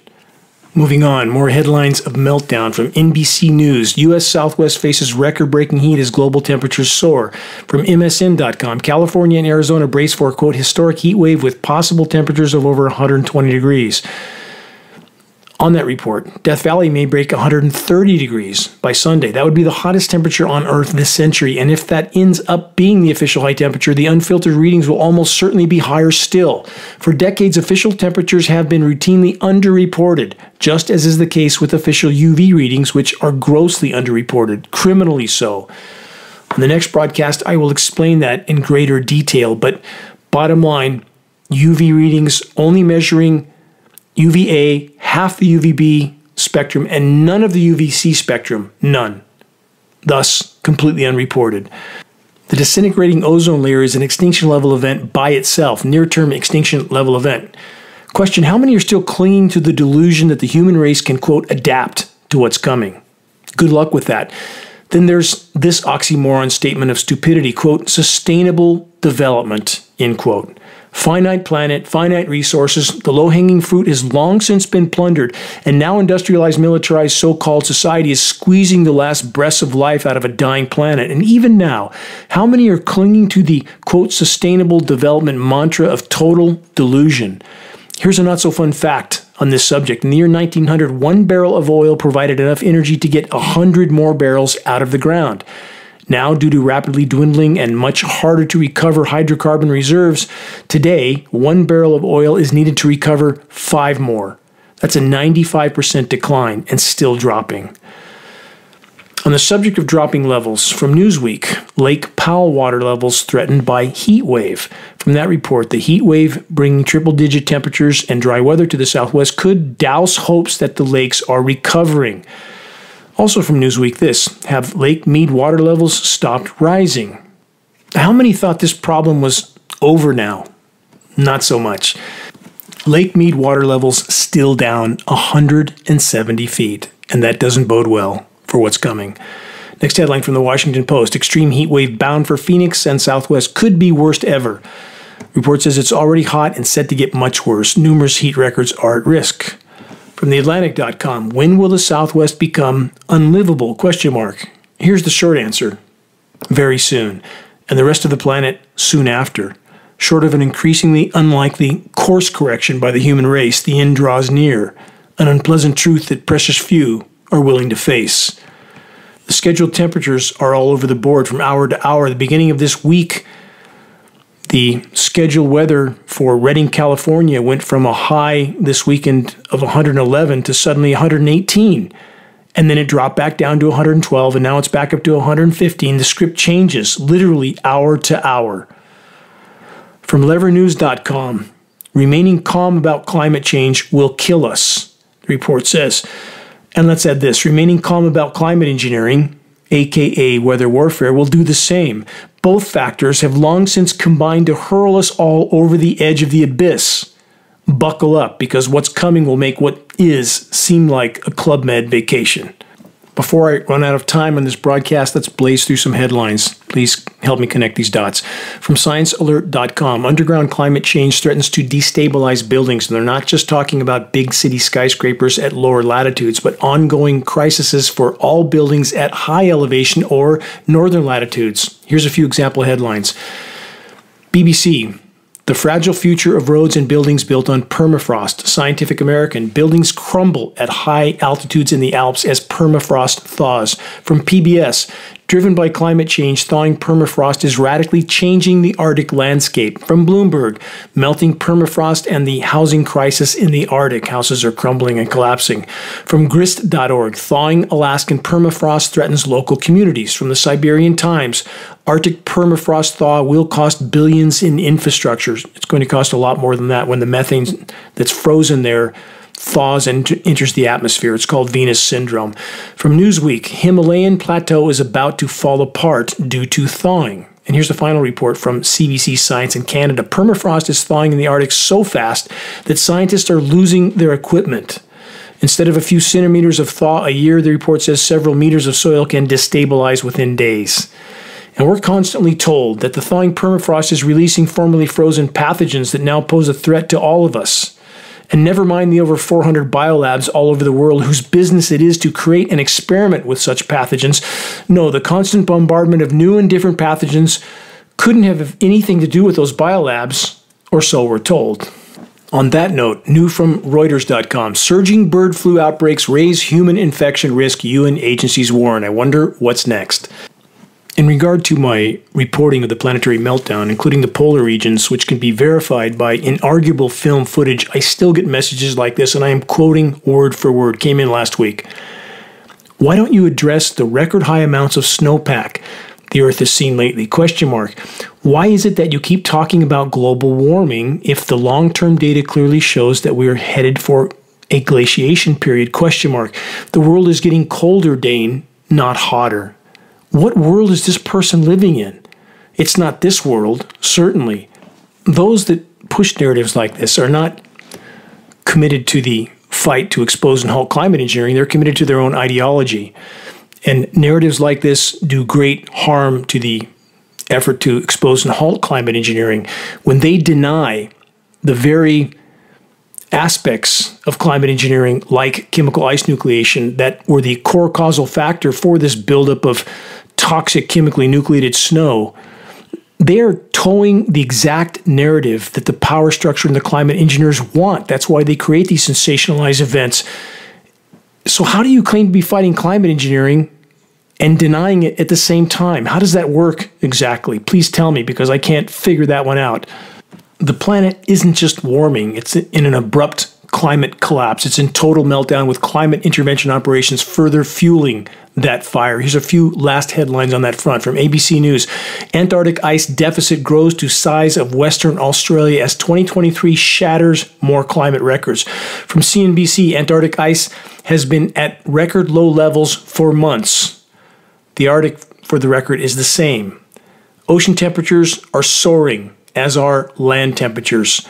Moving on, more headlines of meltdown from NBC News. U.S. Southwest faces record-breaking heat as global temperatures soar. From msn.com, California and Arizona brace for, quote, historic heat wave with possible temperatures of over 120 degrees. On that report, Death Valley may break 130 degrees by Sunday. That would be the hottest temperature on Earth this century, and if that ends up being the official high temperature, the unfiltered readings will almost certainly be higher still. For decades, official temperatures have been routinely underreported, just as is the case with official UV readings, which are grossly underreported, criminally so. On the next broadcast, I will explain that in greater detail, but bottom line, UV readings only measuring UVA, half the UVB spectrum, and none of the UVC spectrum, none. Thus, completely unreported. The disintegrating ozone layer is an extinction level event by itself, near-term extinction level event. Question, how many are still clinging to the delusion that the human race can, quote, adapt to what's coming? Good luck with that. Then there's this oxymoron statement of stupidity, quote, sustainable development, end quote. Finite planet, finite resources, the low-hanging fruit has long since been plundered, and now industrialized, militarized so-called society is squeezing the last breaths of life out of a dying planet. And even now, how many are clinging to the, quote, sustainable development mantra of total delusion? Here's a not-so-fun fact on this subject. In the year 1900, one barrel of oil provided enough energy to get 100 more barrels out of the ground. Now, due to rapidly dwindling and much harder to recover hydrocarbon reserves, today, one barrel of oil is needed to recover 5 more. That's a 95% decline and still dropping. On the subject of dropping levels, from Newsweek, Lake Powell water levels threatened by heat wave. From that report, the heat wave bringing triple-digit temperatures and dry weather to the southwest could douse hopes that the lakes are recovering. Also from Newsweek, this, have Lake Mead water levels stopped rising? How many thought this problem was over now? Not so much. Lake Mead water levels still down 170 feet, and that doesn't bode well for what's coming. Next headline from the Washington Post, extreme heat wave bound for Phoenix and Southwest could be worst ever. Report says it's already hot and set to get much worse. Numerous heat records are at risk. From the Atlantic.com, when will the Southwest become unlivable? Question mark. Here's the short answer. Very soon. And the rest of the planet soon after. Short of an increasingly unlikely course correction by the human race, the end draws near. An unpleasant truth that precious few are willing to face. The scheduled temperatures are all over the board from hour to hour. At the beginning of this week, the scheduled weather for Redding, California went from a high this weekend of 111 to suddenly 118. And then it dropped back down to 112, and now it's back up to 115. The script changes literally hour to hour. From levernews.com, remaining calm about climate change will kill us, the report says. And let's add this, remaining calm about climate engineering, aka weather warfare, will do the same. Both factors have long since combined to hurl us all over the edge of the abyss. Buckle up, because what's coming will make what is seem like a Club Med vacation. Before I run out of time on this broadcast, let's blaze through some headlines. Please help me connect these dots. From ScienceAlert.com, underground climate change threatens to destabilize buildings. And they're not just talking about big city skyscrapers at lower latitudes, but ongoing crises for all buildings at high elevation or northern latitudes. Here's a few example headlines. BBC, The Fragile Future of Roads and Buildings Built on Permafrost, Scientific American, Buildings Crumble at High Altitudes in the Alps as Permafrost Thaws. From PBS, Driven by Climate Change, Thawing Permafrost is Radically Changing the Arctic Landscape. From Bloomberg, Melting Permafrost and the Housing Crisis in the Arctic, Houses are Crumbling and Collapsing. From grist.org, Thawing Alaskan Permafrost Threatens Local Communities. From the Siberian Times, Arctic permafrost thaw will cost billions in infrastructure. It's going to cost a lot more than that when the methane that's frozen there thaws and enters the atmosphere. It's called Venus syndrome. From Newsweek, Himalayan plateau is about to fall apart due to thawing. And here's the final report from CBC Science in Canada. Permafrost is thawing in the Arctic so fast that scientists are losing their equipment. Instead of a few centimeters of thaw a year, the report says several meters of soil can destabilize within days. And we're constantly told that the thawing permafrost is releasing formerly frozen pathogens that now pose a threat to all of us. And never mind the over 400 biolabs all over the world whose business it is to create and experiment with such pathogens. No, the constant bombardment of new and different pathogens couldn't have anything to do with those biolabs, or so we're told. On that note, new from Reuters.com, surging bird flu outbreaks raise human infection risk, UN agencies warn. I wonder what's next. In regard to my reporting of the planetary meltdown, including the polar regions, which can be verified by inarguable film footage, I still get messages like this, and I am quoting word for word, came in last week. Why don't you address the record high amounts of snowpack the Earth has seen lately? Question mark. Why is it that you keep talking about global warming if the long-term data clearly shows that we are headed for a glaciation period? Question mark. The world is getting colder, Dane, not hotter. What world is this person living in? It's not this world, certainly. Those that push narratives like this are not committed to the fight to expose and halt climate engineering. They're committed to their own ideology. And narratives like this do great harm to the effort to expose and halt climate engineering when they deny the very aspects of climate engineering, like chemical ice nucleation, that were the core causal factor for this buildup of toxic chemically nucleated snow. They are towing the exact narrative that the power structure and the climate engineers want. That's why they create these sensationalized events. So how do you claim to be fighting climate engineering and denying it at the same time? How does that work exactly? Please tell me, because I can't figure that one out. The planet isn't just warming, it's in an abrupt climate collapse. It's in total meltdown with climate intervention operations further fueling that fire. Here's a few last headlines on that front from ABC News. Antarctic ice deficit grows to size of Western Australia as 2023 shatters more climate records. From CNBC, Antarctic ice has been at record low levels for months. The Arctic, for the record, is the same. Ocean temperatures are soaring, as are land temperatures.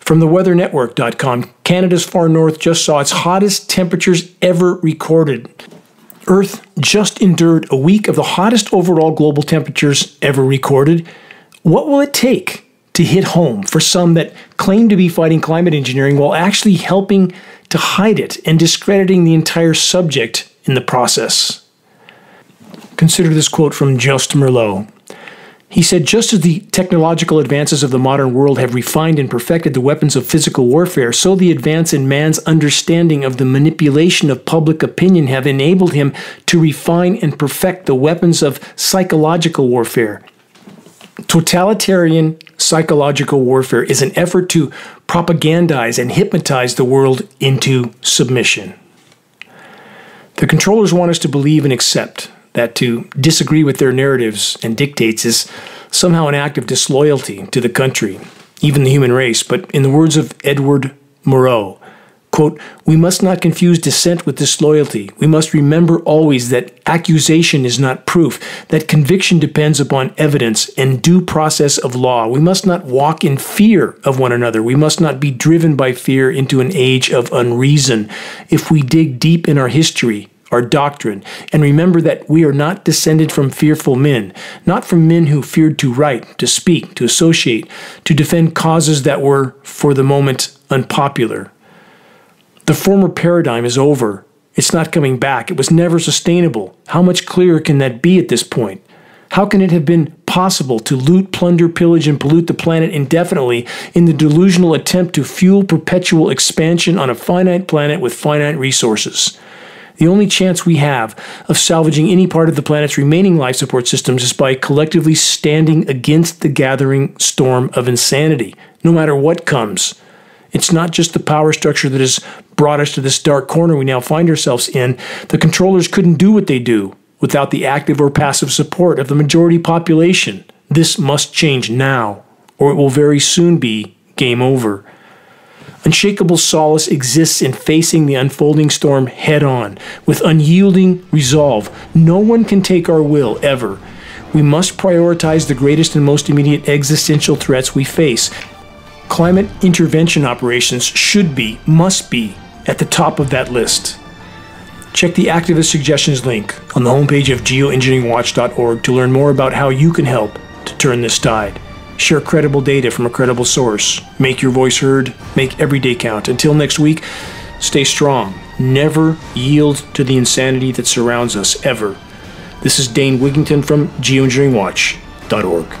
From theweathernetwork.com, Canada's far north just saw its hottest temperatures ever recorded. Earth just endured a week of the hottest overall global temperatures ever recorded. What will it take to hit home for some that claim to be fighting climate engineering while actually helping to hide it and discrediting the entire subject in the process? Consider this quote from Just Merlot. He said, just as the technological advances of the modern world have refined and perfected the weapons of physical warfare, so the advance in man's understanding of the manipulation of public opinion have enabled him to refine and perfect the weapons of psychological warfare. Totalitarian psychological warfare is an effort to propagandize and hypnotize the world into submission. The controllers want us to believe and accept that to disagree with their narratives and dictates is somehow an act of disloyalty to the country, even the human race. But in the words of Edward Moreau, quote, we must not confuse dissent with disloyalty. We must remember always that accusation is not proof, that conviction depends upon evidence and due process of law. We must not walk in fear of one another. We must not be driven by fear into an age of unreason. If we dig deep in our history, our doctrine, and remember that we are not descended from fearful men, not from men who feared to write, to speak, to associate, to defend causes that were, for the moment, unpopular. The former paradigm is over. It's not coming back. It was never sustainable. How much clearer can that be at this point? How can it have been possible to loot, plunder, pillage, and pollute the planet indefinitely in the delusional attempt to fuel perpetual expansion on a finite planet with finite resources? The only chance we have of salvaging any part of the planet's remaining life support systems is by collectively standing against the gathering storm of insanity, no matter what comes. It's not just the power structure that has brought us to this dark corner we now find ourselves in. The controllers couldn't do what they do without the active or passive support of the majority population. This must change now, or it will very soon be game over. Unshakable solace exists in facing the unfolding storm head-on, with unyielding resolve. No one can take our will, ever. We must prioritize the greatest and most immediate existential threats we face. Climate intervention operations should be, must be, at the top of that list. Check the Activist Suggestions link on the homepage of geoengineeringwatch.org to learn more about how you can help to turn this tide. Share credible data from a credible source. Make your voice heard. Make every day count. Until next week, stay strong. Never yield to the insanity that surrounds us, ever. This is Dane Wigington from geoengineeringwatch.org.